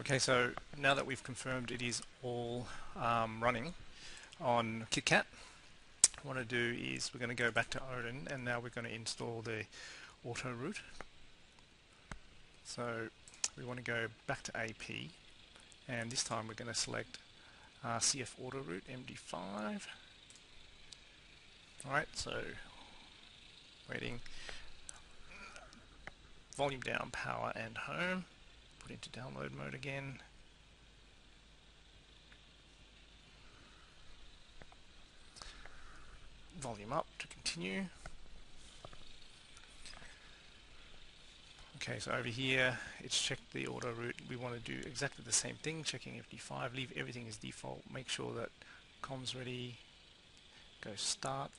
Okay, so now that we've confirmed it is all running on KitKat, what I want to do is we're going to go back to Odin, and now we're going to install the AutoRoot. So we want to go back to AP, and this time we're going to select CF AutoRoot MD5. Alright, so waiting, volume down, power and home, put into download mode again. Volume up to continue. Okay, so over here it's checked the AutoRoot. We want to do exactly the same thing, checking FD5, leave everything as default, make sure that comms ready, go start.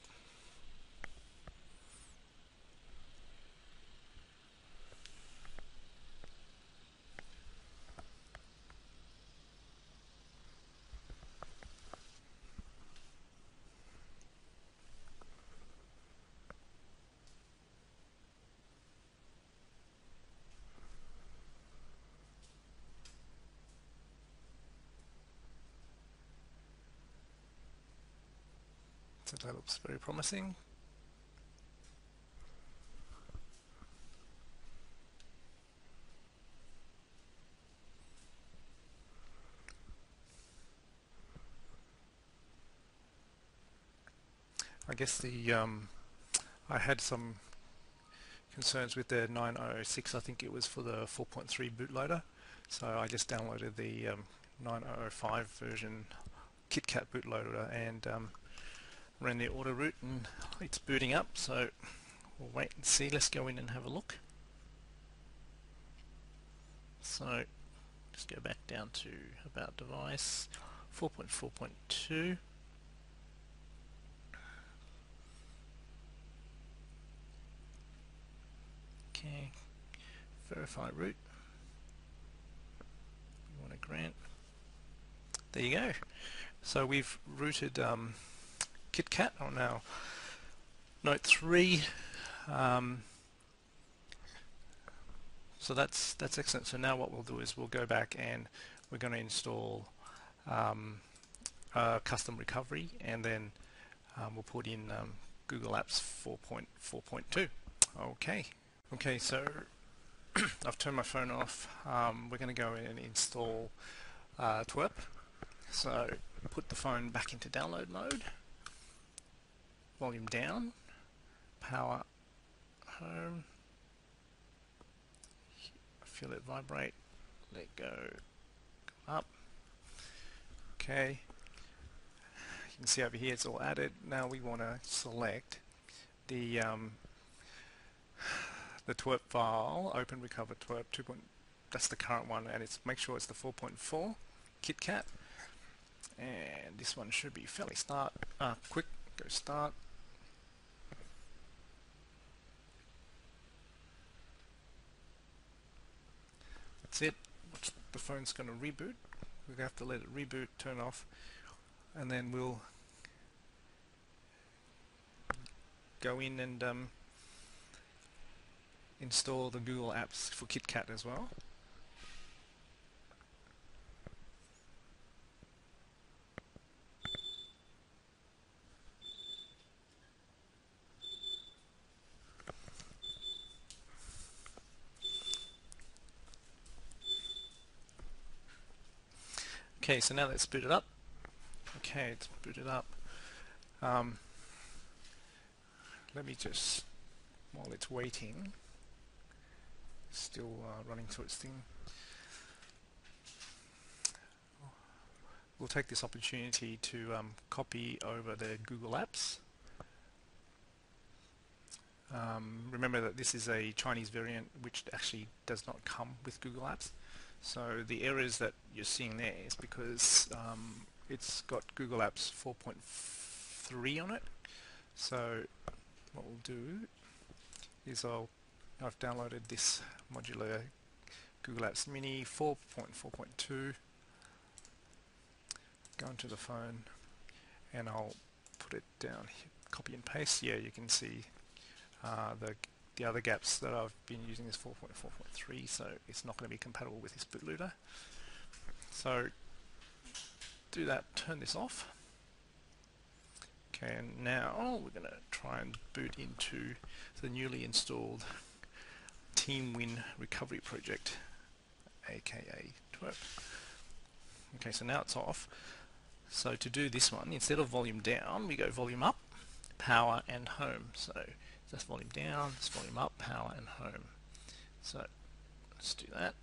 So that looks very promising. I guess the I had some concerns with the 9006. I think it was for the 4.3 bootloader, so I just downloaded the 9005 version KitKat bootloader and ran the AutoRoot, and it's booting up, so we'll wait and see. Let's go in and have a look. So just go back down to about device, 4.4.2. Okay, verify root. We want to grant. There you go. So we've rooted KitKat on our Note 3, so that's excellent. So now what we'll do is we'll go back and we're going to install custom recovery, and then we'll put in Google Apps 4.4.2. Okay, so I've turned my phone off. We're going to go in and install TWRP. So put the phone back into download mode. Volume down, power home, feel it vibrate, let go, come up. Okay, you can see over here it's all added. Now we want to select the TWRP file, open recover TWRP 2. That's the current one, and it's make sure it's the 4.4 KitKat, and this one should be fairly start quick. Go start. That's it. The phone's going to reboot. We're going to have to let it reboot, turn off, and then we'll go in and install the Google Apps for KitKat as well. Okay, so now let's boot it up. Okay, it's booted up. Let me just, while it's waiting, still running to its thing, we'll take this opportunity to copy over the Google Apps. Remember that this is a Chinese variant which actually does not come with Google Apps. So the errors that you're seeing there is because it's got Google Apps 4.3 on it. So what we'll do is I've downloaded this modular Google Apps Mini 4.4.2. Go into the phone, and I'll put it down here, copy and paste. Yeah, you can see the other gaps that I've been using is 4.4.3, so it's not going to be compatible with this bootloader. So do that, turn this off. Okay, and now we're going to try and boot into the newly installed TeamWin Recovery Project, aka TWIP. Okay, so now it's off. So to do this one, instead of volume down, we go volume up, power and home. So that's volume down, that's volume up, power and home. So let's do that.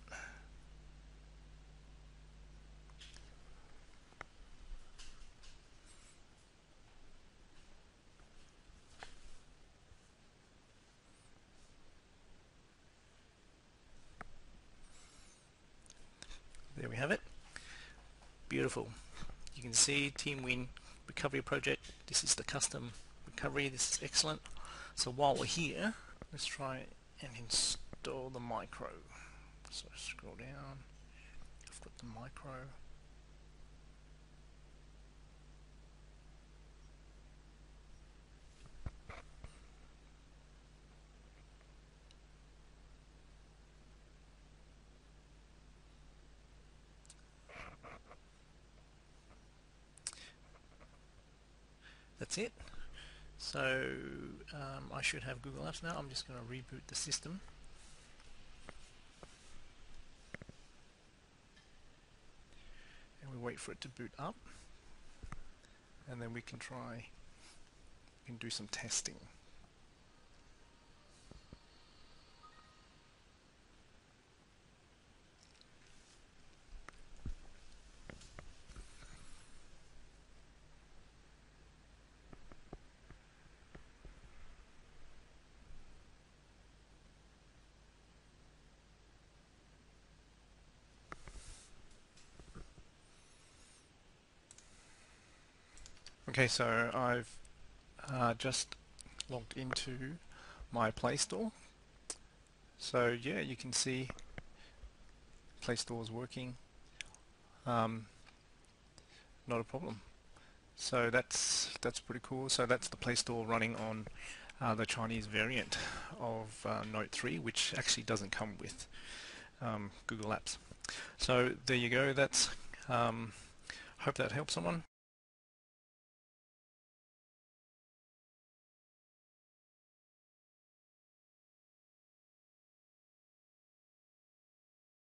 There we have it. Beautiful. You can see TeamWin Recovery Project. This is the custom recovery. This is excellent. So while we're here, let's try and install the micro. So scroll down. I've got the micro. That's it. So I should have Google Apps now. I'm just going to reboot the system. And we wait for it to boot up. And then we can try, we can do some testing. Okay, so I've just logged into my Play Store. So yeah, you can see Play Store is working, not a problem. So that's pretty cool. So that's the Play Store running on the Chinese variant of Note 3, which actually doesn't come with Google Apps. So there you go. That's hope that helps someone.